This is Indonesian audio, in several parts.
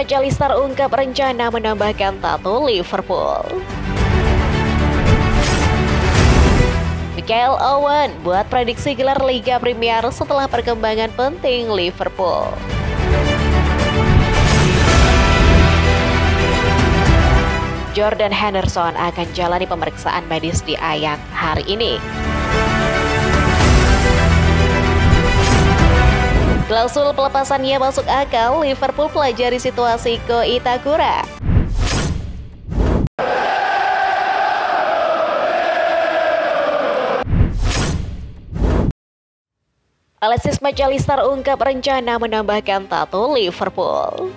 Mac Allister ungkap rencana menambahkan tato Liverpool. Michael Owen buat prediksi gelar Liga Premier setelah perkembangan penting Liverpool. Jordan Henderson akan jalani pemeriksaan medis di Ajax hari ini. Klausul pelepasannya masuk akal, Liverpool pelajari situasi Ko Itakura. Alexis Mac Allister ungkap rencana menambahkan tato Liverpool.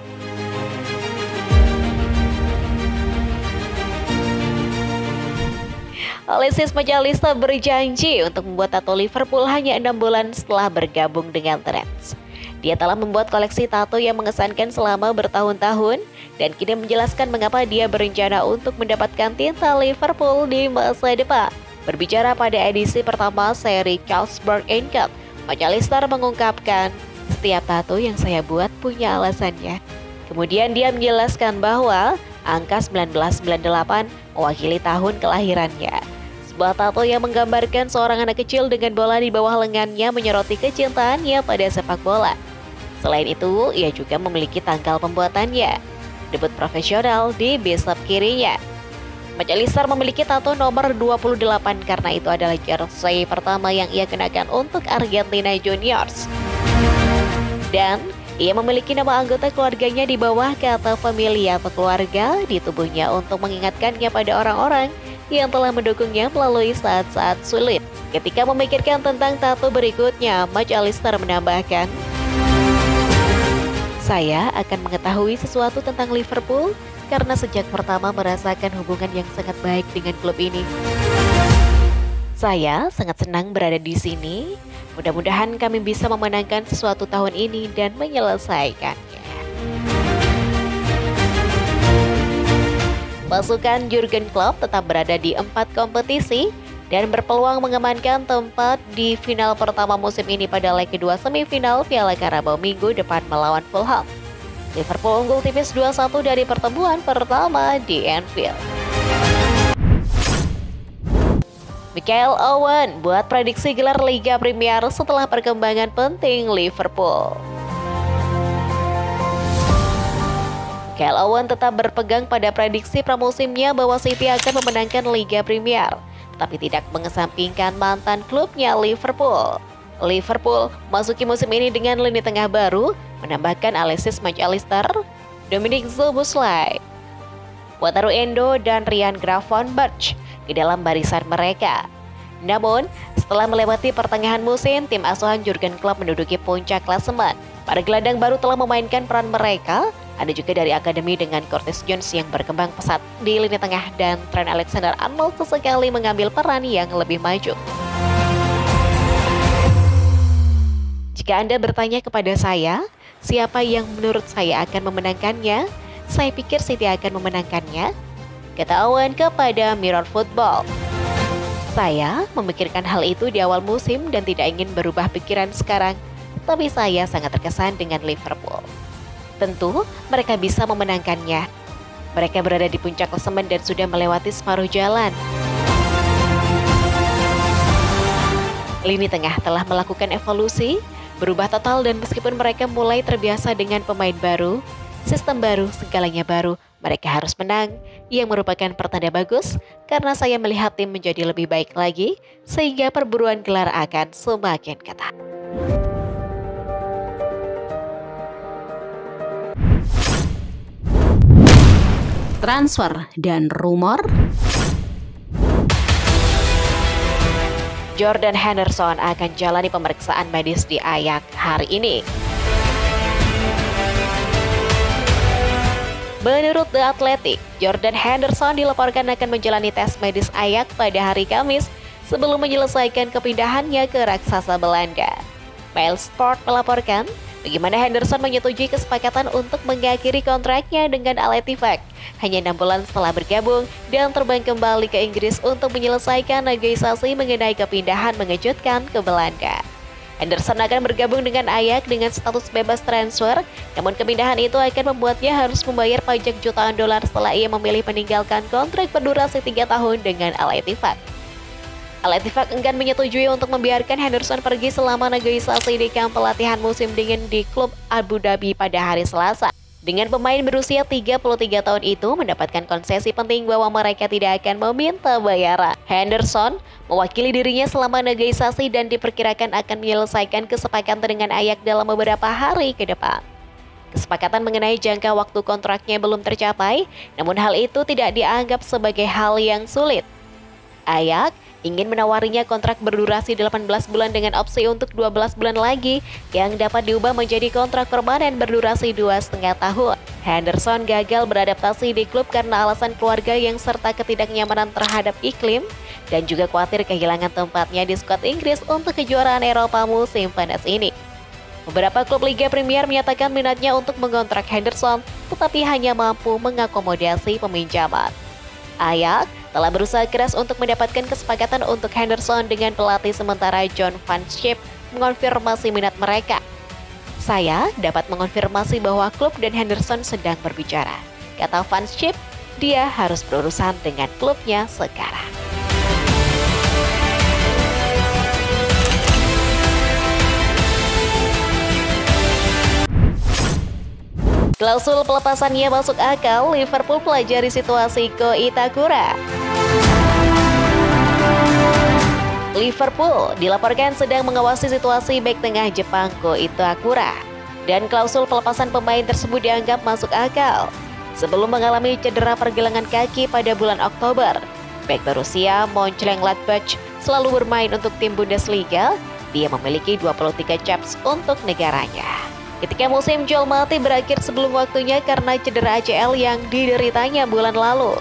Alexis Mac Allister berjanji untuk membuat tato Liverpool hanya 6 bulan setelah bergabung dengan Reds. Dia telah membuat koleksi tato yang mengesankan selama bertahun-tahun dan kini menjelaskan mengapa dia berencana untuk mendapatkan tinta Liverpool di masa depan. Berbicara pada edisi pertama seri Carlsberg Ink, Mac Allister mengungkapkan, "Setiap tato yang saya buat punya alasannya." Kemudian dia menjelaskan bahwa angka 1998 mewakili tahun kelahirannya. Sebuah tato yang menggambarkan seorang anak kecil dengan bola di bawah lengannya menyoroti kecintaannya pada sepak bola. Selain itu, ia juga memiliki tanggal pembuatannya. Debut profesional di bicep kirinya. Mac Allister memiliki tato nomor 28 karena itu adalah jersey pertama yang ia kenakan untuk Argentina Juniors. Dan ia memiliki nama anggota keluarganya di bawah kata familia atau keluarga di tubuhnya untuk mengingatkannya pada orang-orang yang telah mendukungnya melalui saat-saat sulit. Ketika memikirkan tentang tato berikutnya, Mac Allister menambahkan, "Saya akan mengetahui sesuatu tentang Liverpool karena sejak pertama merasakan hubungan yang sangat baik dengan klub ini. Saya sangat senang berada di sini. Mudah-mudahan kami bisa memenangkan sesuatu tahun ini dan menyelesaikannya." Pasukan Jurgen Klopp tetap berada di 4 kompetisi dan berpeluang mengamankan tempat di final pertama musim ini pada leg kedua semifinal Piala Karabau minggu depan melawan Fulham. Liverpool unggul tipis 2-1 dari pertemuan pertama di Anfield. Michael Owen buat prediksi gelar Liga Premier setelah perkembangan penting Liverpool. Michael Owen tetap berpegang pada prediksi pramusimnya bahwa City akan memenangkan Liga Premier, tapi tidak mengesampingkan mantan klubnya Liverpool. Liverpool masuki musim ini dengan lini tengah baru, menambahkan Alexis Mac Allister, Dominik Szoboszlai, Wataru Endo, dan Rian Gravenberch ke dalam barisan mereka. Namun, setelah melewati pertengahan musim, tim asuhan Jurgen Klopp menduduki puncak klasemen. Para gelandang baru telah memainkan peran mereka, ada juga dari akademi dengan Curtis Jones yang berkembang pesat di lini tengah dan Trent Alexander Arnold sesekali mengambil peran yang lebih maju. Jika Anda bertanya kepada saya, siapa yang menurut saya akan memenangkannya? Saya pikir City akan memenangkannya, kata Owen kepada Mirror Football. Saya memikirkan hal itu di awal musim dan tidak ingin berubah pikiran sekarang, tapi saya sangat terkesan dengan Liverpool. Tentu, mereka bisa memenangkannya. Mereka berada di puncak klasemen dan sudah melewati separuh jalan. Lini tengah telah melakukan evolusi, berubah total, dan meskipun mereka mulai terbiasa dengan pemain baru, sistem baru, segalanya baru, mereka harus menang, yang merupakan pertanda bagus karena saya melihat tim menjadi lebih baik lagi, sehingga perburuan gelar akan semakin ketat. Transfer dan rumor. Jordan Henderson akan jalani pemeriksaan medis di Ajax hari ini. Menurut The Athletic, Jordan Henderson dilaporkan akan menjalani tes medis Ajax pada hari Kamis sebelum menyelesaikan kepindahannya ke raksasa Belanda. Mailsport melaporkan bagaimana Henderson menyetujui kesepakatan untuk mengakhiri kontraknya dengan Al-Ettifaq hanya 6 bulan setelah bergabung dan terbang kembali ke Inggris untuk menyelesaikan negosiasi mengenai kepindahan mengejutkan ke Belanda. Henderson akan bergabung dengan Ajax dengan status bebas transfer, namun kemindahan itu akan membuatnya harus membayar pajak jutaan dolar setelah ia memilih meninggalkan kontrak berdurasi 3 tahun dengan Al-Ettifaq. Al-Ettifaq enggan menyetujui untuk membiarkan Henderson pergi selama negosiasi di kamp pelatihan musim dingin di klub Abu Dhabi pada hari Selasa. Dengan pemain berusia 33 tahun itu mendapatkan konsesi penting bahwa mereka tidak akan meminta bayaran. Henderson mewakili dirinya selama negosiasi dan diperkirakan akan menyelesaikan kesepakatan dengan Ajax dalam beberapa hari ke depan. Kesepakatan mengenai jangka waktu kontraknya belum tercapai, namun hal itu tidak dianggap sebagai hal yang sulit. Ajax ingin menawarinya kontrak berdurasi 18 bulan dengan opsi untuk 12 bulan lagi yang dapat diubah menjadi kontrak permanen berdurasi 2,5 tahun. Henderson gagal beradaptasi di klub karena alasan keluarga yang serta ketidaknyamanan terhadap iklim dan juga khawatir kehilangan tempatnya di skuad Inggris untuk kejuaraan Eropa musim panas ini. Beberapa klub Liga Premier menyatakan minatnya untuk mengontrak Henderson, tetapi hanya mampu mengakomodasi peminjaman. Ajax telah berusaha keras untuk mendapatkan kesepakatan untuk Henderson dengan pelatih sementara John Van Schip mengonfirmasi minat mereka. "Saya dapat mengonfirmasi bahwa klub dan Henderson sedang berbicara," kata Van Schip. "Dia harus berurusan dengan klubnya sekarang." Klausul pelepasannya masuk akal, Liverpool pelajari situasi Ko Itakura. Liverpool dilaporkan sedang mengawasi situasi bek tengah Jepang Ko Itakura, dan klausul pelepasan pemain tersebut dianggap masuk akal. Sebelum mengalami cedera pergelangan kaki pada bulan Oktober, bek Borussia Mönchengladbach selalu bermain untuk tim Bundesliga. Dia memiliki 23 caps untuk negaranya. Ketika musim Joel Matip berakhir sebelum waktunya karena cedera ACL yang dideritanya bulan lalu,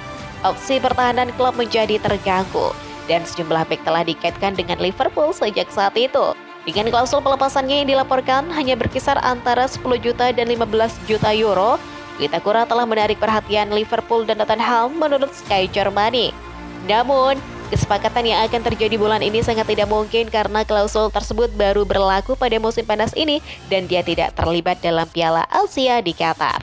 opsi pertahanan klub menjadi terganggu dan sejumlah bek telah dikaitkan dengan Liverpool sejak saat itu. Dengan klausul pelepasannya yang dilaporkan hanya berkisar antara 10 juta dan 15 juta euro, Itakura telah menarik perhatian Liverpool dan Tottenham menurut Sky Germany. Namun, kesepakatan yang akan terjadi bulan ini sangat tidak mungkin karena klausul tersebut baru berlaku pada musim panas ini dan dia tidak terlibat dalam Piala Asia di Qatar.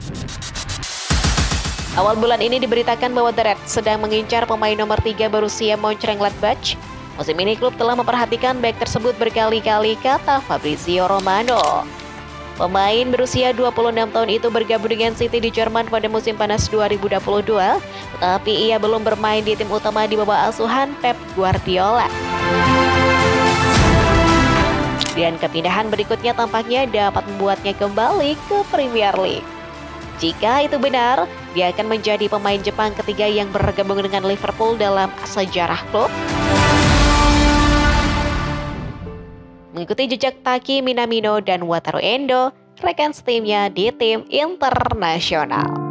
Awal bulan ini diberitakan bahwa The Reds sedang mengincar pemain nomor 3 Borussia Mönchengladbach. Musim ini klub telah memperhatikan bek tersebut berkali-kali, kata Fabrizio Romano. Pemain berusia 26 tahun itu bergabung dengan City di Jerman pada musim panas 2022, tetapi ia belum bermain di tim utama di bawah asuhan Pep Guardiola. Dan kepindahan berikutnya tampaknya dapat membuatnya kembali ke Premier League. Jika itu benar, dia akan menjadi pemain Jepang ketiga yang bergabung dengan Liverpool dalam sejarah klub. Mengikuti jejak Takumi Minamino dan Wataru Endo, rekan setimnya di tim internasional.